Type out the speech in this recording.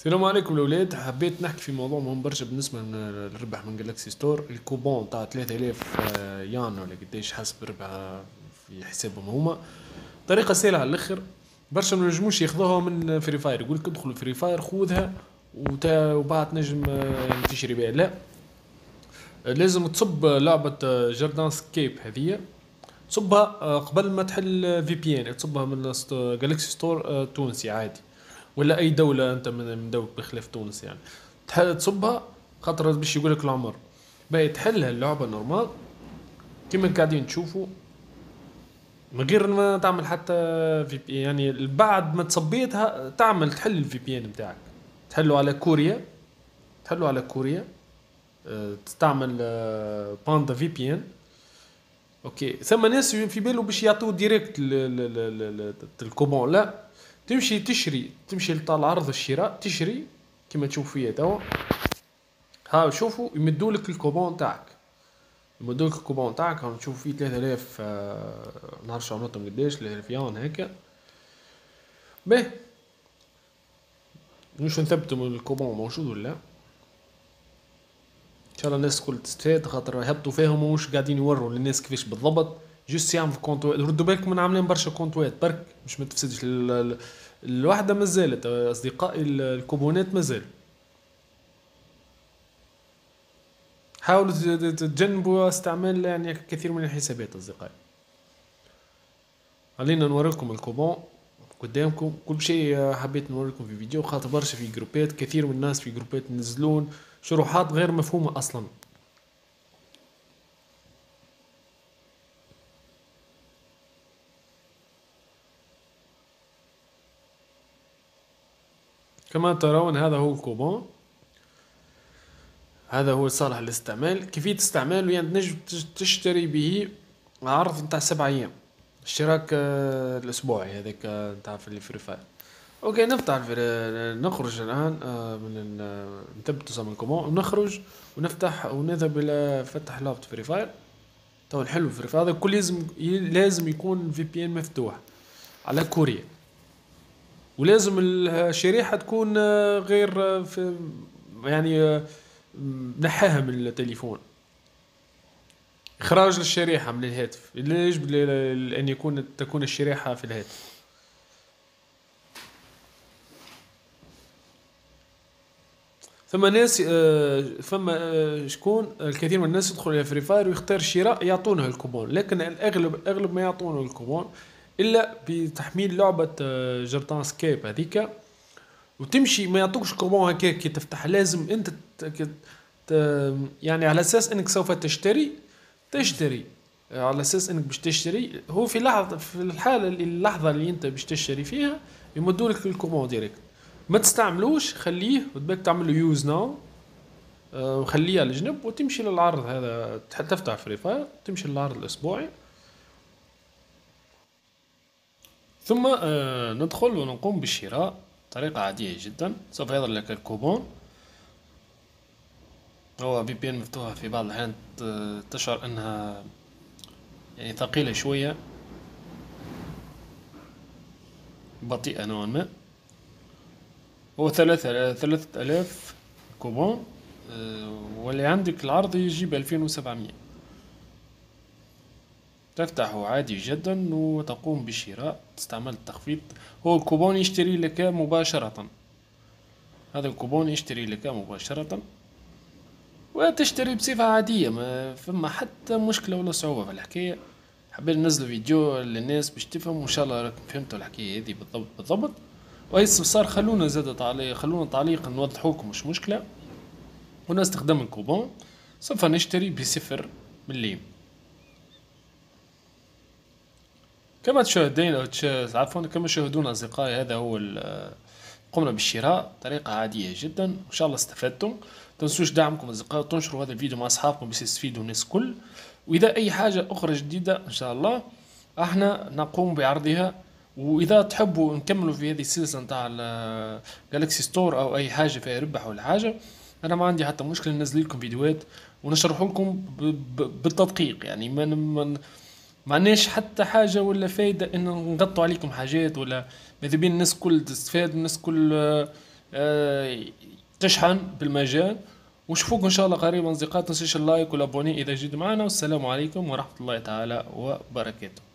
السلام عليكم الاولاد. حبيت نحكي في موضوع مهم برشا بالنسبه للربح من جالاكسي ستور. الكوبون تاع 3000 يان ولا قداش حسب ربحها في حسابهم هما، طريقه سهله على الاخر. برشا ما نجموش ياخذوها من فري فاير، يقول لك ادخل فري فاير خذها وبعد تنجم تشري بها. لا، لازم تصب لعبه جوردان سكيب هذية، تصبها قبل ما تحل في بي ان، تصبها من جالاكسي ستور تونسي عادي ولا اي دوله انت من دولة بخلاف تونس يعني. تحل تصبها خاطر باش يقول لك العمر باهي تحلها اللعبه نورمال كيما قاعدين تشوفوا، من غير ما تعمل حتى في بي يعني. بعد ما تصبيتها تعمل تحل الفي بي ان نتاعك، تحلو على كوريا، تحلو على كوريا، تستعمل باندا في بي ان. اوكي، ثم ناس في بالو باش يعطوه ديريكت الكوبون. لا، تمشي تشري، تمشي لطالع عرض الشراء تشري كما تشوف فيا توا. ها شوفوا يمدولك الكوبون تاعك، يمدولك الكوبون تاعك. ها تشوف فيه 3000 نعرفش عملتهم قداش، 3000 يون هكا. باهي نمشو نثبتو من الكوبون موجود ولا لا. ان شاء الله الناس الكل تستفاد خاطر يهبطوا فيهم ومش قاعدين يوروا للناس كيفاش بالضبط. جوست يعمل في كونتوات، ردوا بالكم من عاملين برشا كونتوات برك باش ما تفسدش الواحده. مازالت اصدقائي الكوبونات مازال، حاولوا تتجنبوا استعمال يعني كثير من الحسابات اصدقائي. خلينا نوريكم الكوبون قدامكم كل شيء. حبيت نوريكم في فيديو خاطر برشا في جروبات، كثير من الناس في جروبات ينزلون شروحات غير مفهومه اصلا. كما ترون هذا هو الكوبون، هذا هو صالح للاستعمال. كيفية استعماله يعني تنجم تشتري به عرض نتاع 7 أيام، اشتراك الأسبوعي هذاك نتاع في فري فاير. اوكي، نفتح نخرج الآن من نثبت من الكوبون ونخرج ونفتح ونذهب إلى فتح لعبة فري فاير. تو نحلو فري فاير. هذا الكل لازم يكون في بي ان مفتوح على كوريا، ولازم الشريحه تكون غير في يعني نحاها من التليفون، اخراج الشريحه من الهاتف. ليش؟ لان تكون الشريحه في الهاتف. ثم ناس شكون الكثير من الناس يدخل الى فري فاير ويختار شراء يعطونه الكوبون، لكن الاغلب ما يعطونه الكوبون الا بتحميل لعبه جوردان سكيب هذيك. وتمشي ما يعطوكش كوبون هكاك كي تفتح، لازم انت يعني على اساس انك سوف تشتري على اساس انك باش تشتري. هو في لحظه، في الحاله اللحظه اللي انت باش تشتري فيها يمدولك الكوبون ديريكت. ما تستعملوش، خليه وتبقى تعمل له يوز ناو وخليه على جنب وتمشي للعرض هذا. تفتح فري فاير تمشي للعرض الاسبوعي، ثم ندخل ونقوم بالشراء بطريقة عادية جدا. سوف يظهر لك الكوبون، هو في بي ان مفتوحة، في بعض الأحيان تشعر أنها يعني ثقيلة شوية، بطيئة نوعا ما. هو 3000 كوبون، واللي عندك العرض يجي ب2700. تفتحه عادي جدا وتقوم بالشراء، تستعمل التخفيض. هو الكوبون يشتري لك مباشرة، هذا الكوبون يشتري لك مباشرة وتشتري بصفة عادية، ما فما حتى مشكلة ولا صعوبة في الحكاية. حبيت ننزل فيديو للناس باش تفهموا، ان شاء الله راكم فهمتوا الحكاية هذه بالضبط بالضبط. واي استفسار خلونا زادت عليه، خلونا تعليق نوضحوكم مش مشكلة. هنا استخدام الكوبون سوف نشتري ب0 مليم كما تشاهدين او عفوا كما تشاهدون اصدقائي. هذا هو قمنا بالشراء بطريقه عاديه جدا. ان شاء الله استفدتم. تنسوش دعمكم اصدقائي، تنشروا هذا الفيديو مع اصحابكم باش يستفيدوا الناس كل. واذا اي حاجه اخرى جديده ان شاء الله احنا نقوم بعرضها. واذا تحبوا نكملوا في هذه السلسله نتاع جالاكسي ستور او اي حاجه فيها ربح ولا حاجه، انا ما عندي حتى مشكله ننزل لكم فيديوهات ونشرح لكم بالتدقيق يعني. معناش حتى حاجة ولا فايدة ان نغطوا عليكم حاجات ولا ماذا بين. الناس كل تستفاد، الناس كل تشحن بالمجال. وشوفوك ان شاء الله قريبا اصدقاء، تنسيش اللايك والابوني اذا جيت معنا، والسلام عليكم ورحمة الله تعالى وبركاته.